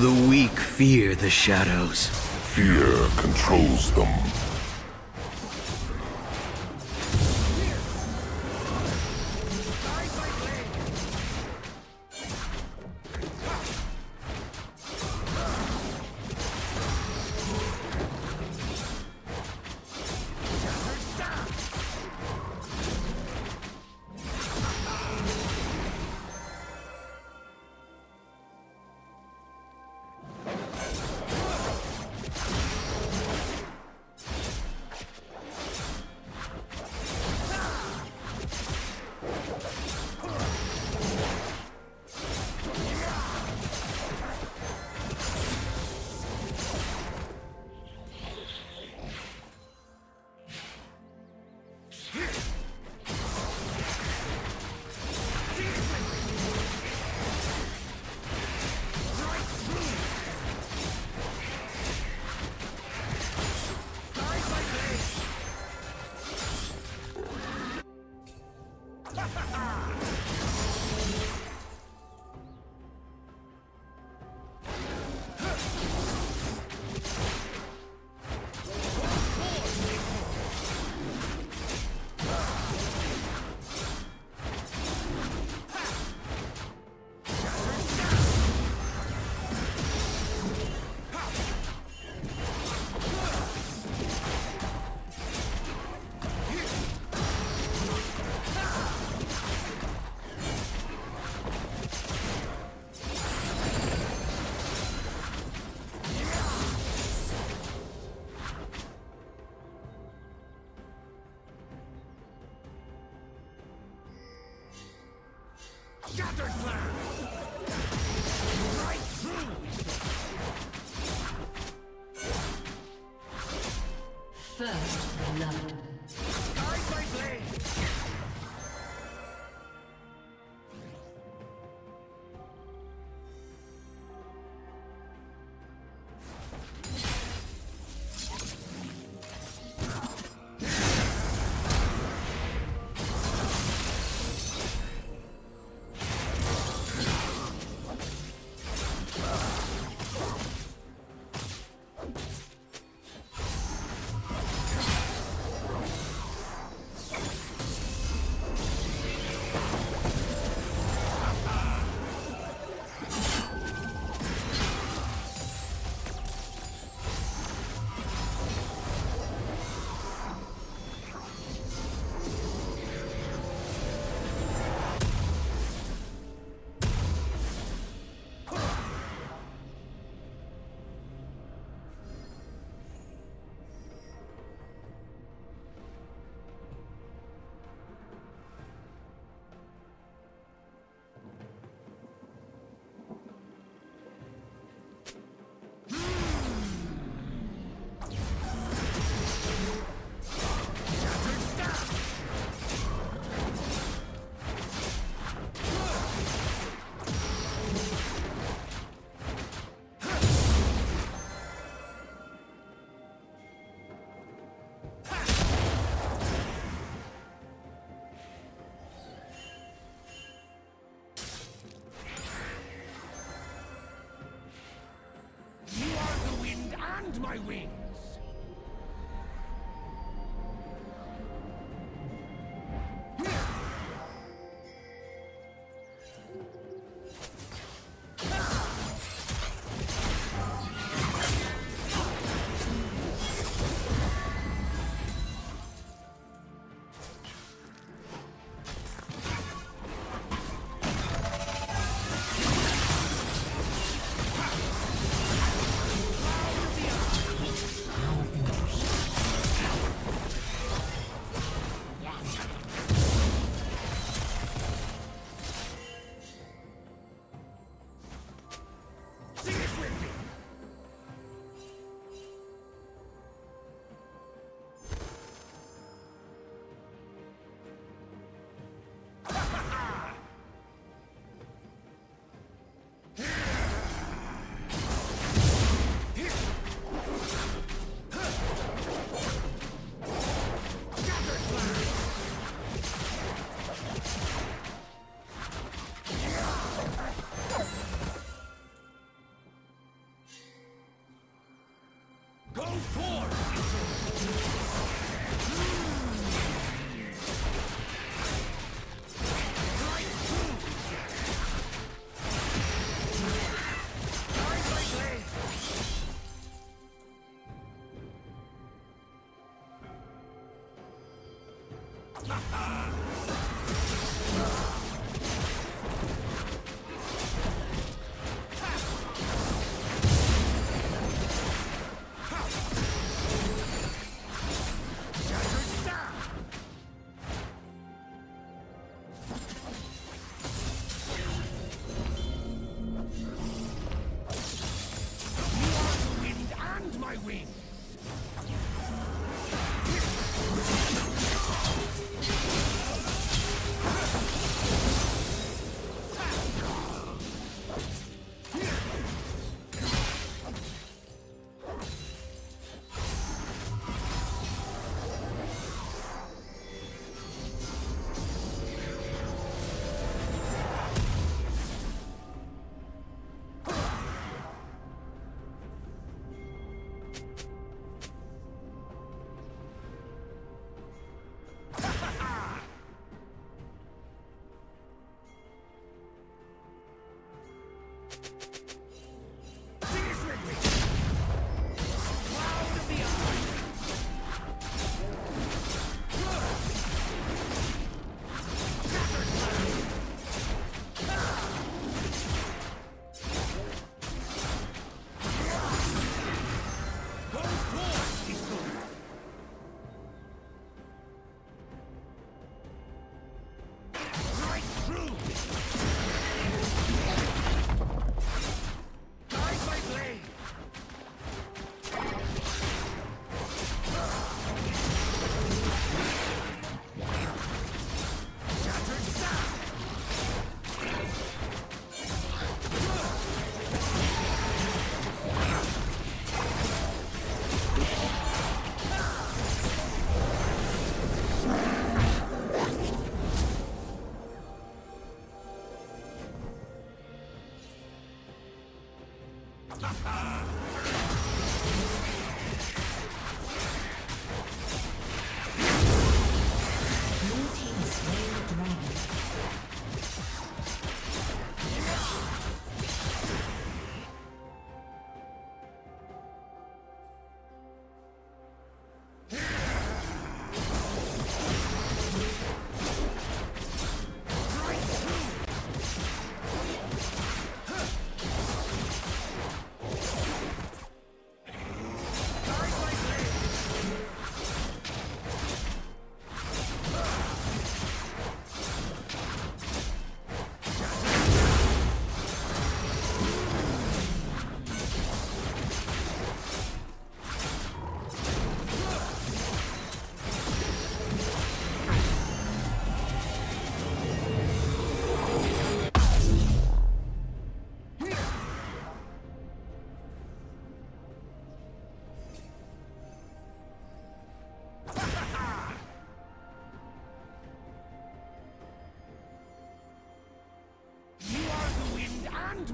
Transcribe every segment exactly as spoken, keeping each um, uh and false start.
The weak fear the shadows. Fear controls them. Shattered glass! Right through! First blood. Guide my blade! My wings.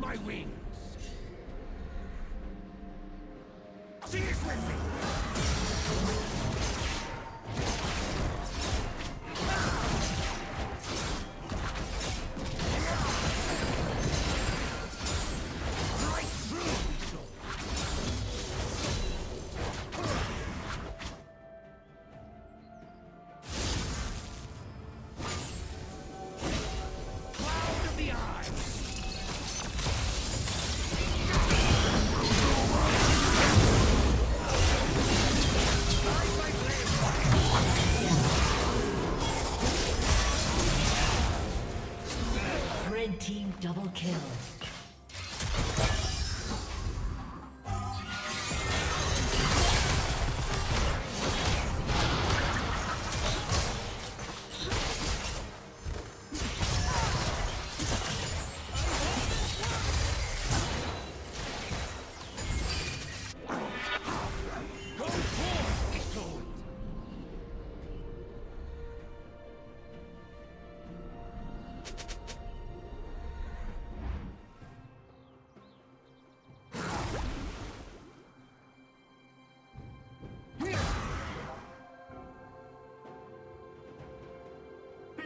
My wings. She is with me. Double kill.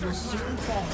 Will soon fall.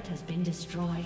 turret has been destroyed.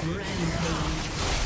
Rampage.